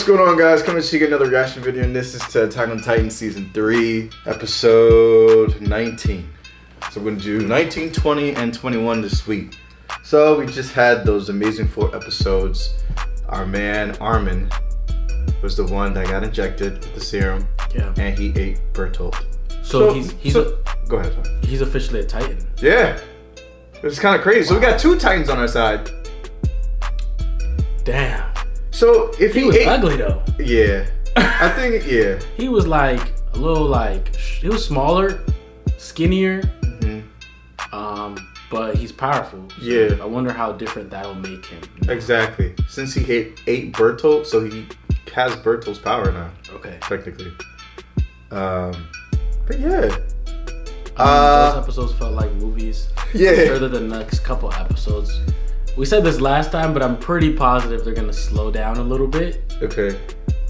What's going on, guys? Coming to you another reaction video, and this is to Attack on Titan Season 3, Episode 19. So we're going to do 19, 20, and 21 this week. So we just had those amazing 4 episodes. Our man, Armin, was the one that got injected with the serum, and he ate Bertolt. Go ahead. Sorry. He's officially a Titan. Yeah. It's kind of crazy. Wow. So we got 2 Titans on our side. Damn. So if he was ugly though. Yeah. I think, yeah. He was like a little like, he was smaller, skinnier, but he's powerful. So yeah. I wonder how different that'll make him. Exactly. Since he ate Bertolt, so he has Bertolt's power now. Okay. Technically. But yeah. Those episodes felt like movies. Yeah. Further than the next couple episodes. We said this last time, but I'm pretty positive they're gonna slow down a little bit. Okay.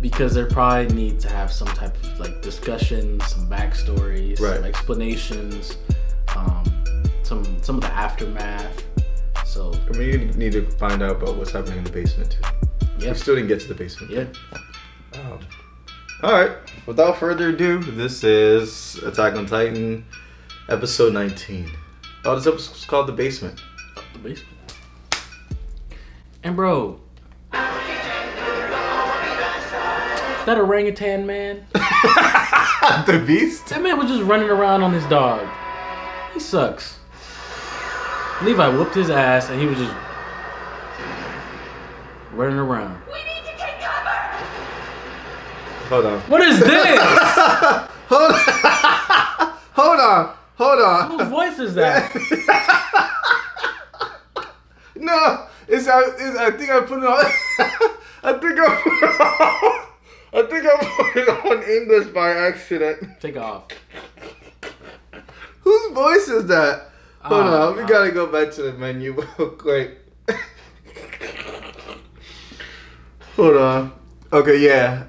Because they probably need to have some type of like discussion, some backstories, some explanations, some of the aftermath. So I mean, you need to find out about what's happening in the basement too. Yeah. We still didn't get to the basement. Yeah. Wow. All right. Without further ado, this is Attack on Titan, episode 19. Oh, this episode's called The Basement. Oh, The Basement. And bro, that orangutan man, the beast. That man was just running around on his dog. He sucks. Levi whooped his ass, and he was just running around. We need to take cover. Hold on. What is this? Hold on. Hold on. Hold on. Whose voice is that? No. I think I put it on. I think I put it on English by accident. Take off. Whose voice is that? Hold on, we gotta go back to the menu real quick. Hold on. Okay, yeah,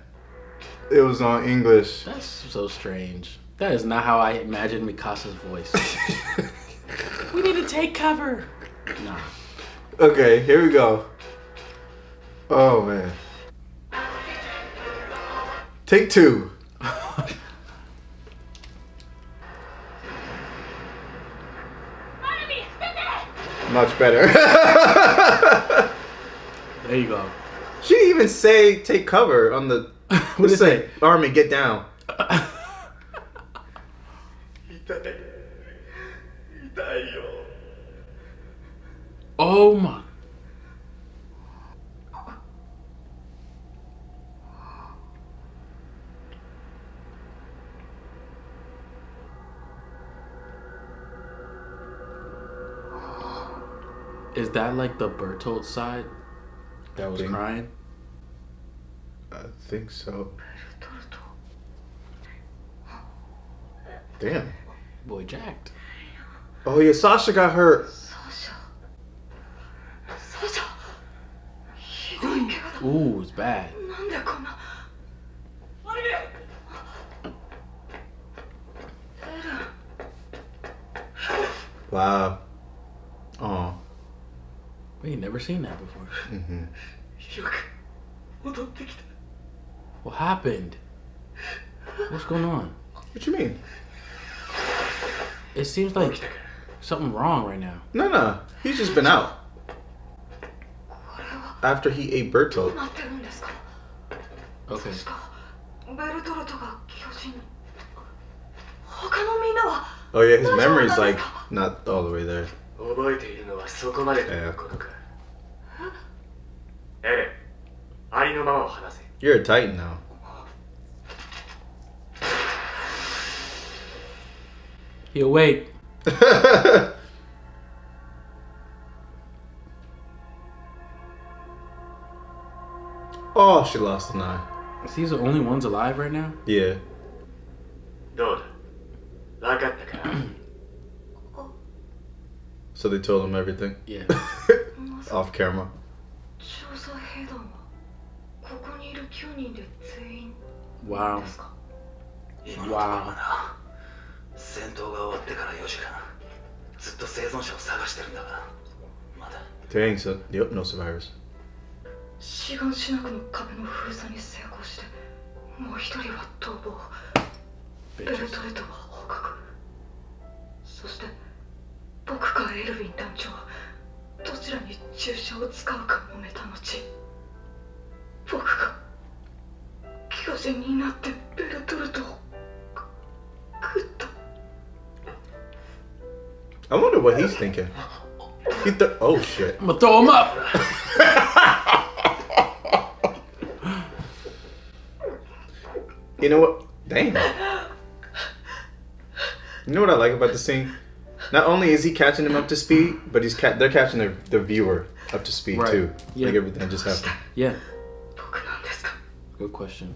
it was on English. That's so strange. That is not how I imagined Mikasa's voice. We need to take cover. Nah. Okay, here we go. Oh man. Take 2. Much better. There you go. She didn't even say take cover on the. What did it say? Armin, get down. Oh my. Is that like the Bertolt side that was crying? I think so. Damn. Boy jacked. Oh yeah, Sasha got hurt. Ooh, it's bad. Wow. Oh. We ain't never seen that before. What happened? What's going on? What you mean? It seems like something wrong right now. No, no. He's just been out. After he ate Bertolt. Okay. Oh yeah, his memory's like not all the way there. Yeah. You're a Titan now. He awake. Oh, she lost an eye. Is he the only ones alive right now? Yeah. So they told him everything? Yeah. Off camera. Wow. Wow. Dang, so, yep, no survivors. シガンシナクの壁の封鎖に成功してもう一人は逃亡ベルトルトは捕獲そして僕かエルヴィン団長はどちらに注射を使うか揉めた後僕が巨人になってベルトルトを食った I wonder what he's thinking. He oh shit. I'm gonna throw him up. You know what? Damn. You know what I like about the scene? Not only is he catching them up to speed, but he's they're catching the viewer up to speed right. too. Yeah. Like everything that just happened. Yeah. Good question.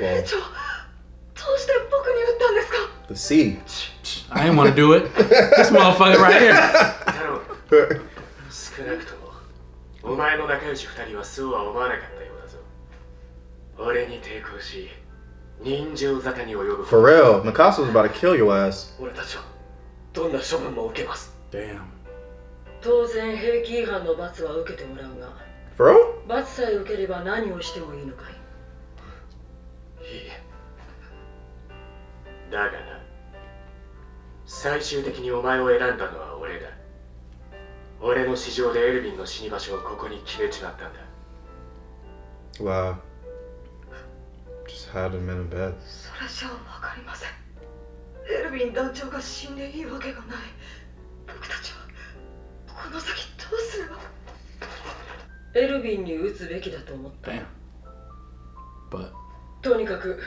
Well. The sea. I didn't want to do it. This motherfucker right here. For real, Mikasa was about to kill your ass. Damn. For real? だがな。最終的にお前を選んだのは俺だ。俺の市場でエルヴィンの死に場所をここに決めちまったんだ。Wow. Just had him in bed. それじゃわかりません。エルヴィン団長が死んでいいわけがない。僕たちはこの先どうすれば。エルヴィンに撃つべきだと思ったよ。とにかく。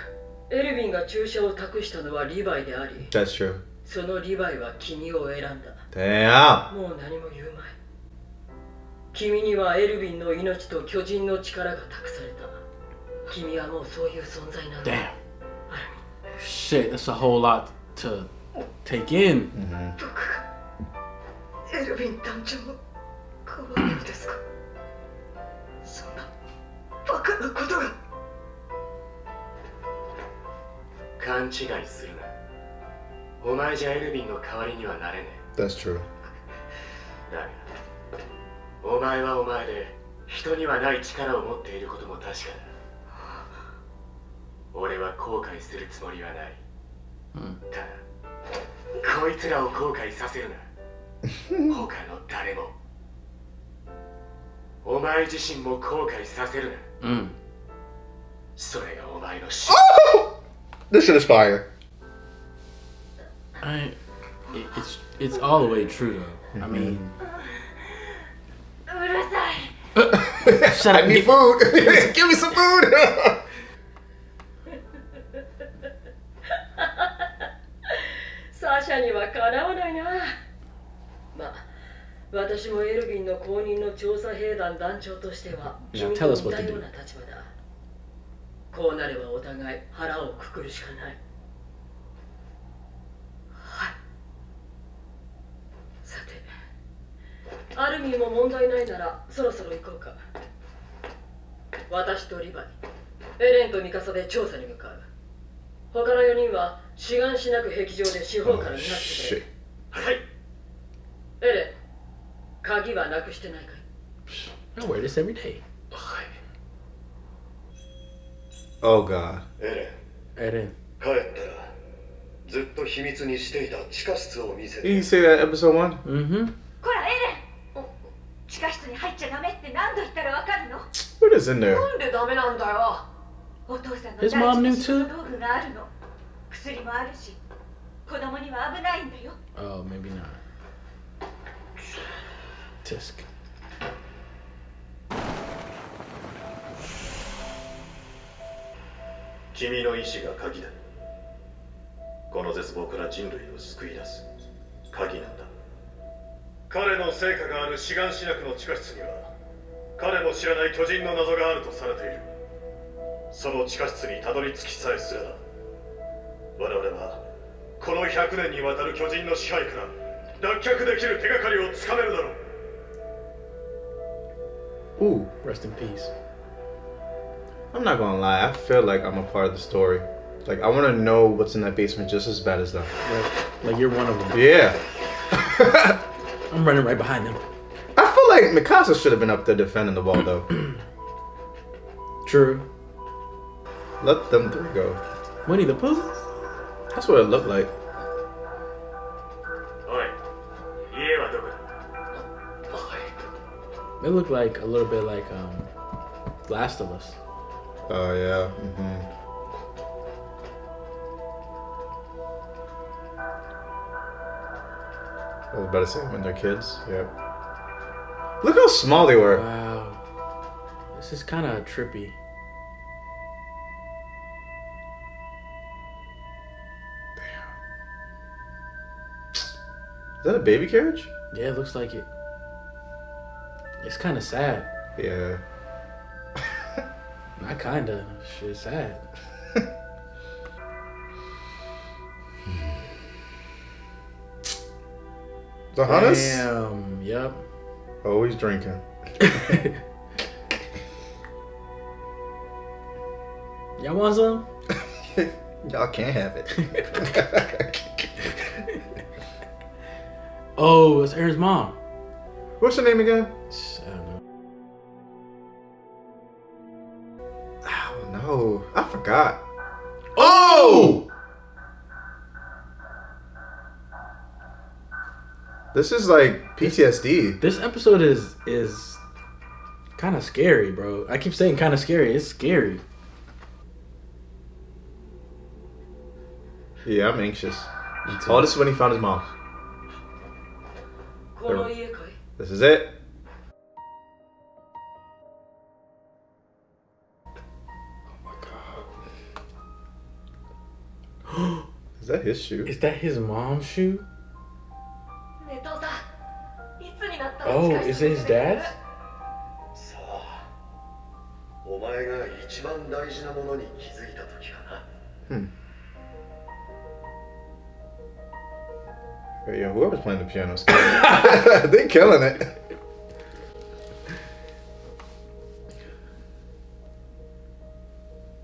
エルヴィンが注射を託したのはリヴァイであり。That's true. そのリヴァイは君を選んだ。Damn. もう何も言うまい。君にはエルヴィンの命と巨人の力が託された。君はもうそういう存在なんだ。Damn. Shit, that's a whole lot to take in. 僕がエルヴィン団長を壊すんですか。そんなバカなことが。勘違いするな。お前じゃエルヴィンの代わりにはなれねえ。That's true. だが、お前はお前で人にはない力を持っていることも確かだ。俺は後悔するつもりはない。ただ、こいつらを後悔させるな。他の誰も。お前自身も後悔させるな。それがお前の死。This shit is fire. It's all the way true though. I mean, shut up. I need food. Give me some food. Sasha にはかなわないな。まあ、私もエルヴィンの公認の調査兵団団長としては、君と似たような立場だ。こうなればお互い腹をくくるしかない。はい。さて、アルミも問題ないならそろそろ行こうか。私とリヴァイ、エレンとミカサで調査に向かう。他の4人は志願しなく壁上で四方から見張ってくれ。はい。エレン、鍵はなくしてないかい？ I wear this every day. はい。Oh god. エレン。帰ったらずっと秘密にしていた地下室を見せて。You say that episode 1? こらエレン。地下室に入っちゃダメって何度言ったらわかるの？ What is in there? なんでダメなんだよ。お父さんの大事な道具があるの。薬もあるし、子供には危ないんだよ。Oh, maybe not. Tisk.君の意志が鍵だ。この絶望から人類を救い出す鍵なんだ。彼の成果があるシガンシナクの地下室には彼の知らない巨人の謎があるとされている。その地下室にたどり着きさえすれば我々はこの100年にわたる巨人の支配から脱却できる手がかりをつかめるだろう。おお、rest in peace。I'm not gonna lie, I feel like I'm a part of the story. Like, I wanna know what's in that basement just as bad as them. Like, you're one of them. Yeah. I'm running right behind them. think Mikasa should have been up there defending the wall, though. True. Let them three go. Winnie the Pooh? That's what it looked like. It looked like a little bit like Last of Us. Oh, yeah. Mm-hmm. I was about to say when they're kids. Yep. Look how small they were. Wow. This is kind of trippy. Damn. Is that a baby carriage? Yeah, it looks like it. It's kind of sad. Yeah. Not kind of. Shit, sad. The Hannes? Damn. Yep. Always drinking. Y'all want some? Y'all can't have it. Oh, it's Aaron's mom. What's her name again? I don't know. Oh no, I forgot. Oh! This is like PTSD. This episode is kind of scary, bro. I keep saying kind of scary. It's scary. Yeah, I'm anxious. Oh, this is when he found his mom. This is it. Oh my god. Is that his shoe? Is that his mom's shoe? Oh, is it his dad's? Hmm. But yeah, whoever's playing the piano, they killing it.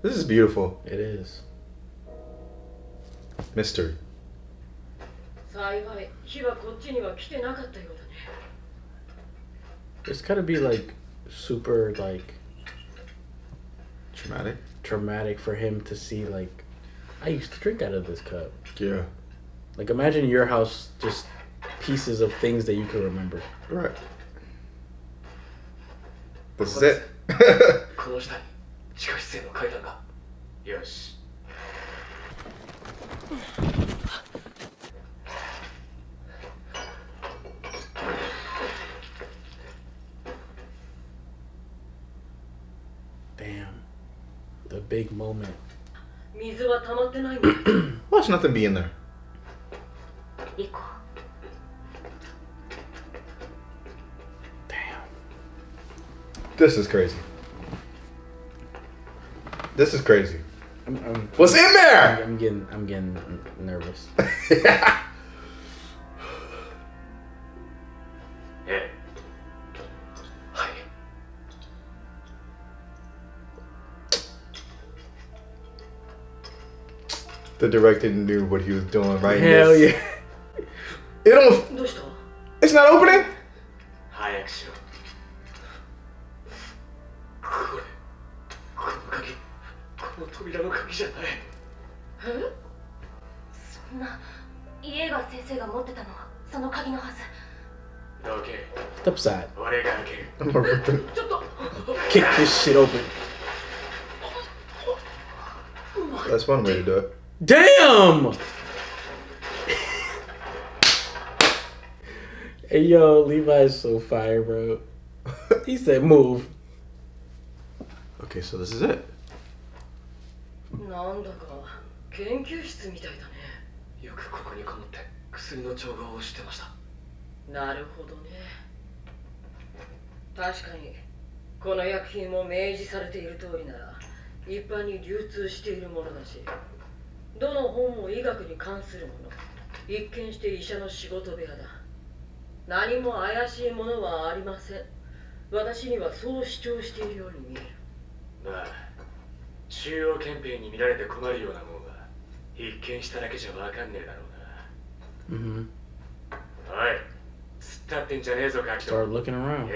This is beautiful. It is. Mystery. It's gotta be like super like traumatic. Traumatic for him to see like, I used to drink out of this cup. Yeah. Like, imagine your house, just pieces of things that you can remember. Right. This is it. Damn. The big moment. Watch nothing be in there. Damn. This is crazy. This is crazy. What's in there? I'm getting nervous. Yeah. The director knew what he was doing, right? Hell yeah. It don't. It's not opening. Step aside. I'm gonna kick this shit open. That's one way to do it. Damn. Hey yo, Levi's so fire, bro. He said move. Okay, so this is it. Mm-hmm. Start looking around.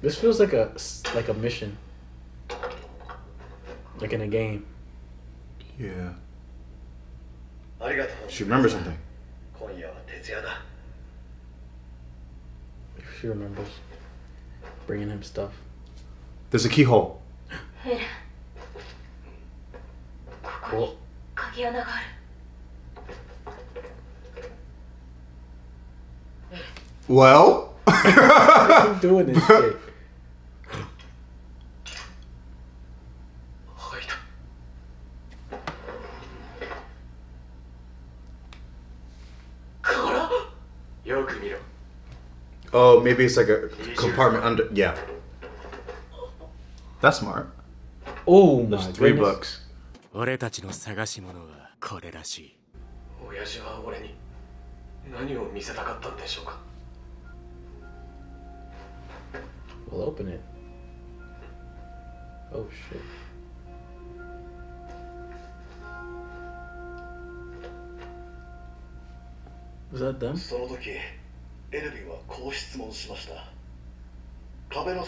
This feels like a mission, like in a game. Yeah. She remembers something. She remembers bringing him stuff. There's a keyhole. Cool. Well? I'm doing this shit. Oh, maybe it's like a compartment under. Yeah. That's smart. Oh, my goodness. $3. We'll open it. Oh, shit. Was that them? Wow. You can't. He's dead. I don't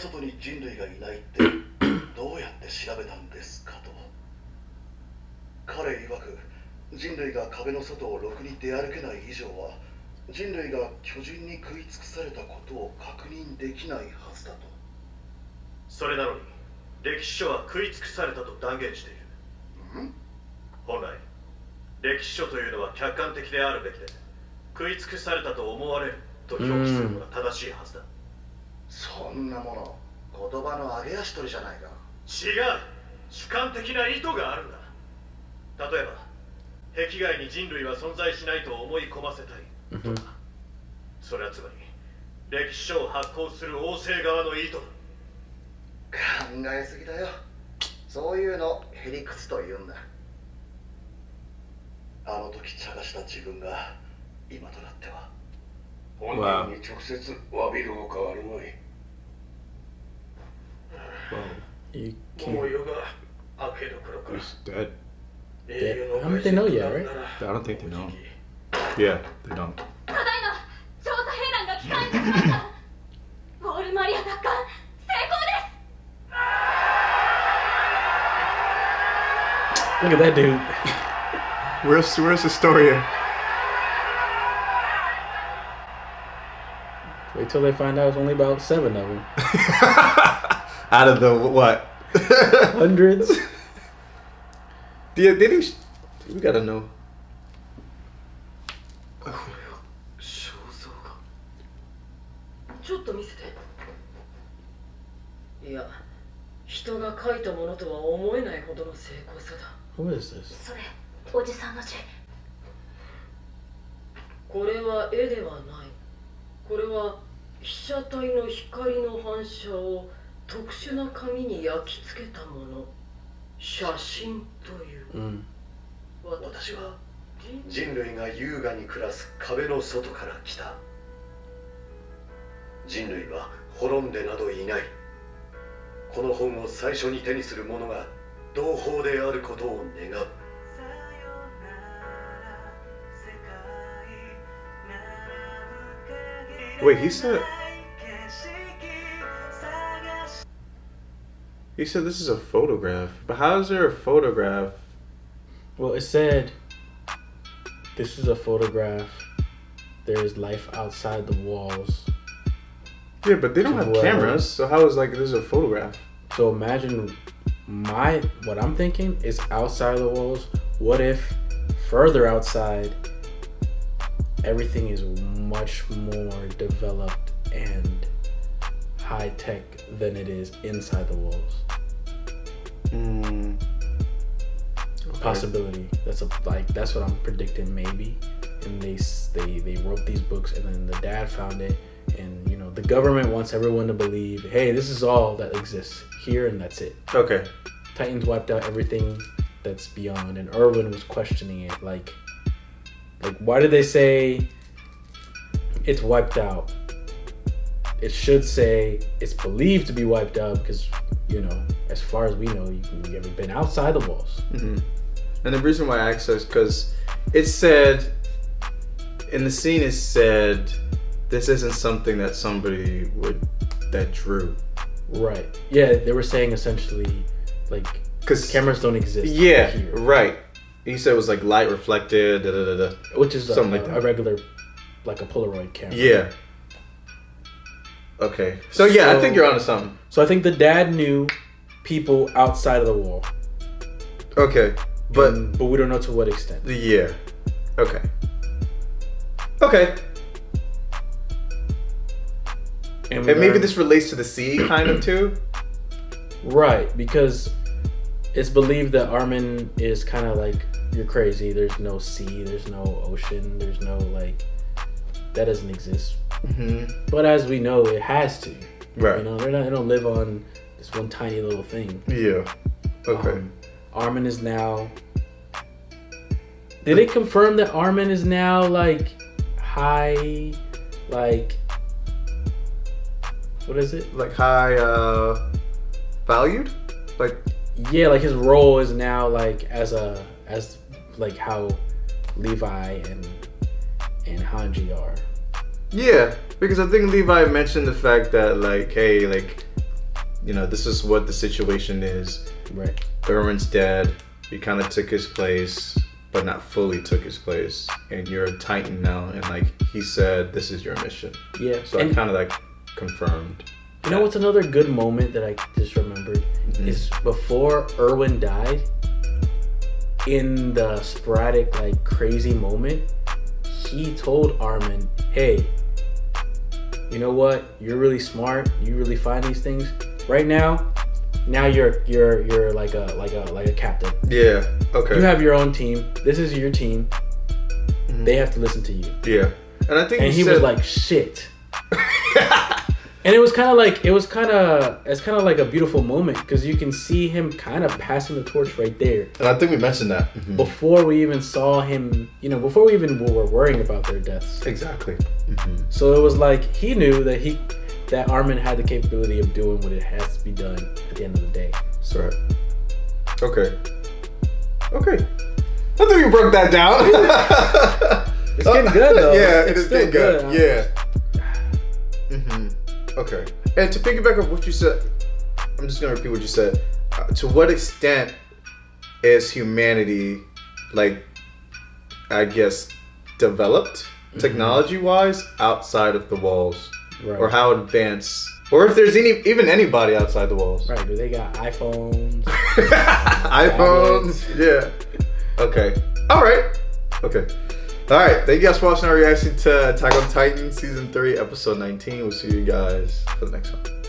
think they know yet, right? I don't think they know. Yeah, they don't. Look at that dude. Where's Historia? Wait till they find out it's only about 7 of them. Out of the what? Hundreds? Yeah, they didn't. We gotta know. Who is this? Wait, he said this is a photograph. But how is there a photograph? Well, it said this is a photograph. There is life outside the walls. Yeah, but they don't have cameras, so how is like this is a photograph? So imagine what I'm thinking is outside the walls. What if further outside everything is much more developed and high tech than it is inside the walls? Okay. Possibility. That's what I'm predicting, maybe. And they wrote these books, and then the dad found it, and the government wants everyone to believe, hey, this is all that exists here, and that's it. Okay. Titans wiped out everything that's beyond, and Erwin was questioning it, like why did they say it's wiped out? It should say it's believed to be wiped out because, as far as we know, you've never been outside the walls. Mm-hmm. And the reason why I asked is because it said, in the scene it said, this isn't something that somebody would, that drew. Right. Yeah, they were saying essentially, like, because cameras don't exist. Yeah, here. Right. He said it was like light reflected, da da da da. Which is something like that. A regular, like a Polaroid camera. Yeah. Okay. So yeah, I think you're onto something. So I think the dad knew people outside of the wall. Okay. But and, but we don't know to what extent. Yeah. Okay. Okay. And maybe this relates to the sea kind of too. Right, because it's believed that Armin is kind of like, you're crazy, there's no sea, there's no ocean, there's no, like, that doesn't exist. Mm-hmm. But as we know, it has to. Right. You know, they're not, they don't live on this one tiny little thing. Yeah. Okay. Armin is now... Did they confirm that Armin is now, like, high, like... What is it? Like high valued? Like, yeah, like his role is now like as like how Levi and Hanji are. Yeah, because I think Levi mentioned the fact that like, hey, like, you know, this is what the situation is. Right. Erwin's dead. You kind of took his place, but not fully took his place. And you're a Titan now, and like he said, this is your mission. Yeah. So I kind of like confirmed. You know what's another good moment that I just remembered? Mm-hmm. Is before Erwin died, in the sporadic, like, crazy moment, he told Armin, hey, you know what? You're really smart. You really find these things. Right now, you're like a captain. Yeah. Okay. You have your own team. This is your team. Mm-hmm. They have to listen to you. Yeah. And I think he was like, shit. And it was kind of like, it's kind of like a beautiful moment because you can see him kind of passing the torch right there. And I think we mentioned that. Mm-hmm. Before we even saw him, you know, before we even were worrying about their deaths. Exactly. Mm-hmm. So it was like, he knew that that Armin had the capability of doing what it has to be done at the end of the day. So. Right. Okay. Okay. I think you broke that down. It's getting good though. Yeah, it's getting good. Yeah. Mm-hmm. Okay, and to piggyback off what you said, I'm just gonna repeat what you said. To what extent is humanity, like, I guess, developed, mm-hmm, technology-wise outside of the walls, right, or how advanced, or if there's even anybody outside the walls? Right, but they got iPhones. iPhones, yeah. Okay. All right. Okay. Alright, thank you guys for watching our reaction to Attack on Titan Season 3, Episode 19. We'll see you guys for the next one.